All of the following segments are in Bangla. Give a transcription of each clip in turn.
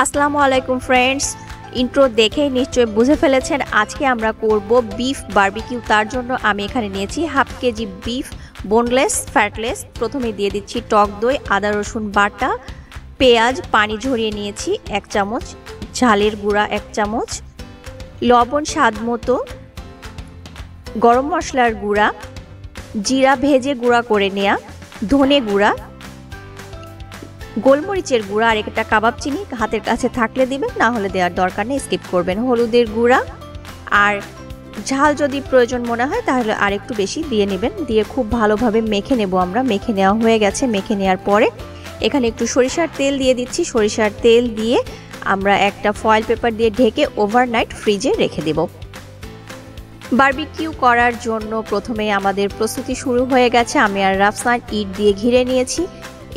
असलामुअलैकुम फ्रेंड्स, इंट्रो देखे निश्चय बुझे फेलेछेन आज के आमरा करबो बीफ बारबिक्यू। तार जोन्नो आमी एखाने नियेछि half KG beef boneless fatless. प्रथमे दिए दिच्छी टक दई, आदा रसुन बाटा, पेंयाज पानी झरिए नियेछि 1 चामच, झालेर गुड़ा 1 चामच, लवण स्वाद मतो, गरम मसलार गुड़ा, जीरा भेजे गुड़ा करे नेया, धने गुड़ा, गोलमरिचेर गुड़ा और एक कबाब चिनी हाथेर काछे थाकले दिबेन, ना होले देवार दरकार नेই, स्किप करबेन। हलुदेर गुड़ा और झाल जदि प्रयोजन मने हय ताहले आरेकटु बेशी दिए नेबेन। दिए खूब भालोभाबे मेखे नेब। आमरा मेखे नेওয়া হয়ে গেছে। मेखे নেওয়ার পরে এখানে একটু সরিষার তেল দিয়ে দিচ্ছি। সরিষার তেল দিয়ে আমরা একটা ফয়েল পেপার দিয়ে ঢেকে ওভারনাইট ফ্রিজে রেখে দেব। বারবিকিউ করার জন্য প্রথমে আমাদের প্রস্তুতি শুরু হয়ে গেছে। আমি আর রাফসান ইট দিয়ে ঘিরে নিয়েছি,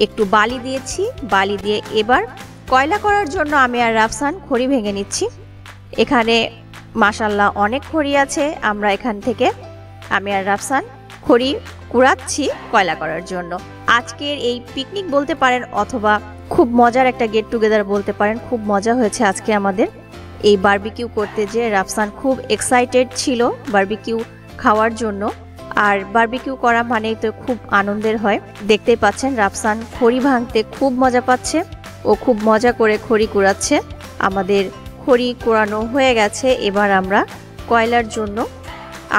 একটু বালি দিয়েছি। বালি দিয়ে এবার কয়লা করার জন্য আমি আর রাফসান খড়ি ভেঙে নিচ্ছি। এখানে মাশাআল্লাহ অনেক খড়ি আছে। আমরা এখান থেকে আমি আর রাফসান খড়ি কুড়াচ্ছি কয়লা করার জন্য। আজকের এই পিকনিক বলতে পারেন অথবা খুব মজার একটা গেট টুগেদার বলতে পারেন। খুব মজা হয়েছে আজকে আমাদের এই বারবিকিউ করতে। যে রাফসান খুব এক্সাইটেড ছিল বারবিকিউ খাওয়ার জন্য। আর বারবিকিউ করা মানেই তো খুব আনন্দের হয়। দেখতেই পাচ্ছেন রাফসান খড়ি ভাঙতে খুব মজা পাচ্ছে, ও খুব মজা করে খড়ি কুড়াচ্ছে। আমাদের খড়ি কুড়ানো হয়ে গেছে। এবার আমরা কয়লার জন্য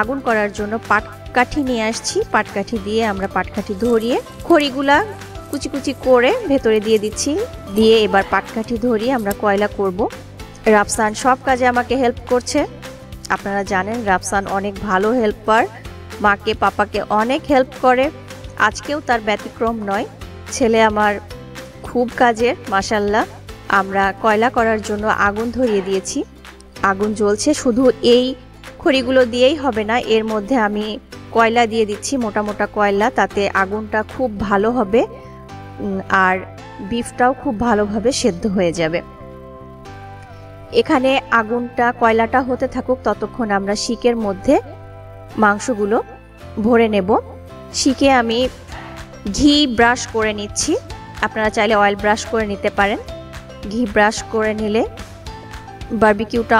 আগুন করার জন্য পাটকাঠি নিয়ে আসছি। পাটকাঠি দিয়ে আমরা পাটকাঠি ধরিয়ে খড়িগুলা কুচি কুচি করে ভেতরে দিয়ে দিচ্ছি। দিয়ে এবার পাটকাঠি ধরিয়ে আমরা কয়লা করব। রাফসান সব কাজে আমাকে হেল্প করছে। আপনারা জানেন রাফসান অনেক ভালো হেল্পার, माँ के पापा के अनेक हेल्प करे। आज के तार व्यतिक्रम नय। छेले आमार खूब काजेर माशाल्लाह। आमरा कोयला करार जोन्नो आगुन धरिए दिएछि। आगुन ज्वलछे। शुधु एई खड़िगुलो दिएई होबे ना, एर मध्य आमी कोयला दिए दिच्छी, मोटा मोटा कोयला। ताते आगुनटा खूब भालो होबे आर बीफटाओ खूब भालोभाबे सिद्ध हये जाबे। एखाने आगुनटा कोयलाटा होते थाकुक ततक्षण आमरा शीकेर मध्य मांसगुलो भरे नेब। शीके आमी घी ब्राश करे निच्छी। आपनारा चाइले अएल ब्राश करे निते पारेन। घी ब्राश करे निले बारबिक्यूटा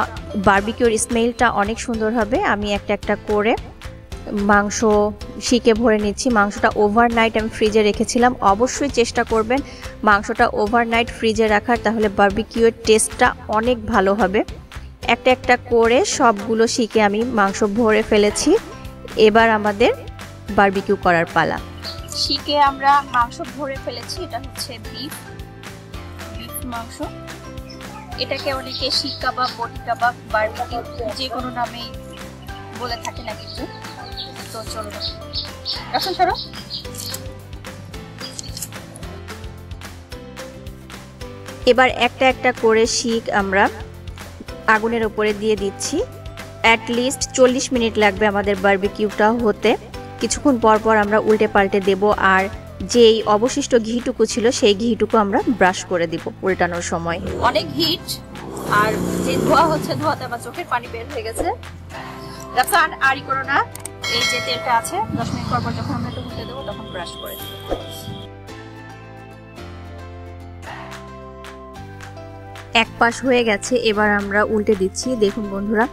बारबिक्यूर स्मेलटा अनेक सुंदर हबे। आमी एकटा एकटा करे मांस शीके भरे निच्छी। मांसटा ओभारनाइट आमी फ्रिजे रेखेछिलाम। अवश्यई चेष्टा करबेन मांसटा ओभारनाइट फ्रिजे राखार, ताहले बारबिक्यूर टेस्टटा अनेक भालो हबे। একটা একটা করে সবগুলো শিকে আমি মাংস ভরে ফেলেছি। এবার আমাদের বারবিকিউ করার পালা। শিকে আমরা মাংস ভরে ফেলেছি। এটা হচ্ছে বিফ মাংস। এটাকে অনেকে শিক কাবাব, বটি কাবাব, বারবিকিউ যে কোনো নামেই বলে থাকে না কিছু। তো চলো এখন সরো। এবার একটা একটা করে শিক আমরা আগুনের উপরে দিয়ে দিচ্ছি। অ্যাট লিস্ট ৪০ মিনিট লাগবে আমাদের বারবিকিউটা হতে। কিছুক্ষণ পর পর আমরা উল্টে পাল্টে দেব। আর যেই অবশিষ্ট ঘিটুকু ছিল সেই ঘিটুকু আমরা ব্রাশ করে দিব উল্টানোর সময়। অনেক হিট আর যে ধোয়া হচ্ছে, ধোয়াতে আমার চোখের পানি বের হয়ে গেছে। রাফসান আরই করো না। এই যে তেলটা আছে ১০ মিনিট পর পর যখন আমরা একটু উল্টে দেবো তখন ব্রাশ করে দেব। এক পাশ হয়ে গেছে। এবার আমরা উল্টে দিচ্ছি। দেখুন বন্ধুরা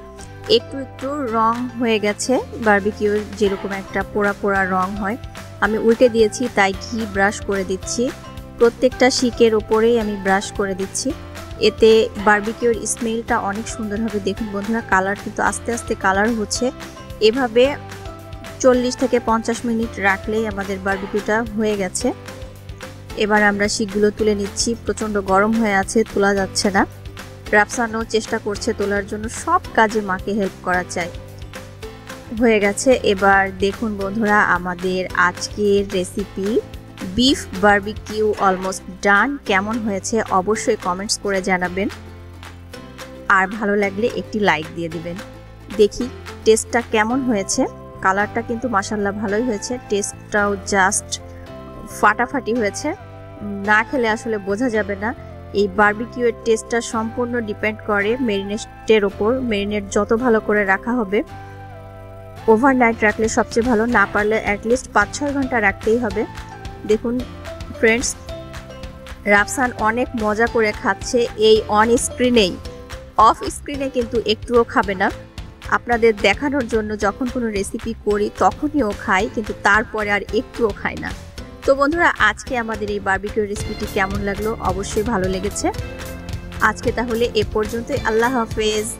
একটু একটু রং হয়ে গেছে। বারবিকিউর যেরকম একটা পোড়া পোড়া রং হয়, আমি উল্টে দিয়েছি তাই ঘি ব্রাশ করে দিচ্ছি। প্রত্যেকটা শিকের ওপরেই আমি ব্রাশ করে দিচ্ছি। এতে বারবিকিউর স্মেলটা অনেক সুন্দর হবে। দেখুন বন্ধুরা কালার কিন্তু আস্তে আস্তে কালার হচ্ছে। এভাবে ৪০ থেকে ৫০ মিনিট রাখলেই আমাদের বারবিকিউটা হয়ে গেছে। এবার আমরা শিকগুলো তুলে নিচ্ছি। প্রচণ্ড গরম হয়ে আছে, তোলা যাচ্ছে না। রাফসানও চেষ্টা করছে তোলার জন্য। সব কাজে মাকে হেল্প করা চাই। হয়ে গেছে। এবার দেখুন বন্ধুরা আমাদের আজকের recipe beef barbecue almost done. কেমন হয়েছে অবশ্যই কমেন্টস করে জানাবেন, আর ভালো লাগলে একটি লাইক দিয়ে দিবেন। দেখি টেস্টটা কেমন হয়েছে। কালারটা কিন্তু মাশাআল্লাহ ভালোই হয়েছে। টেস্টটাও জাস্ট ফাটাফাটি হয়েছে। ना खेले आसले बोझा जाबे ना। ये बार्बिक्यूर टेस्टा सम्पूर्ण डिपेंड करे मेरिनेटेर ओपर। मेरिनेट जतो भालो करे रखा होबे, ओवरनाइट रखले सबचेये भालो, ना पारले एटलिस्ट 5-6 घंटा रखतेई होबे। देखुन फ्रेंड्स, রাফসান अनेक मजा करे खाচ্ছে এই অন স্ক্রিনেই, অফ স্ক্রিনে কিন্তু একটুও খাবে না। আপনাদের দেখানোর জন্য যখন কোনো রেসিপি করি তখনই ও খায়, কিন্তু তারপরে আর একটুও খায় না। তো বন্ধুরা, আজকে আমাদের এই বারবিকিউ রেসিপিটি কেমন লাগলো? অবশ্যই ভালো লেগেছে। আজকে তাহলে এ পর্যন্তই। আল্লাহ হাফেজ।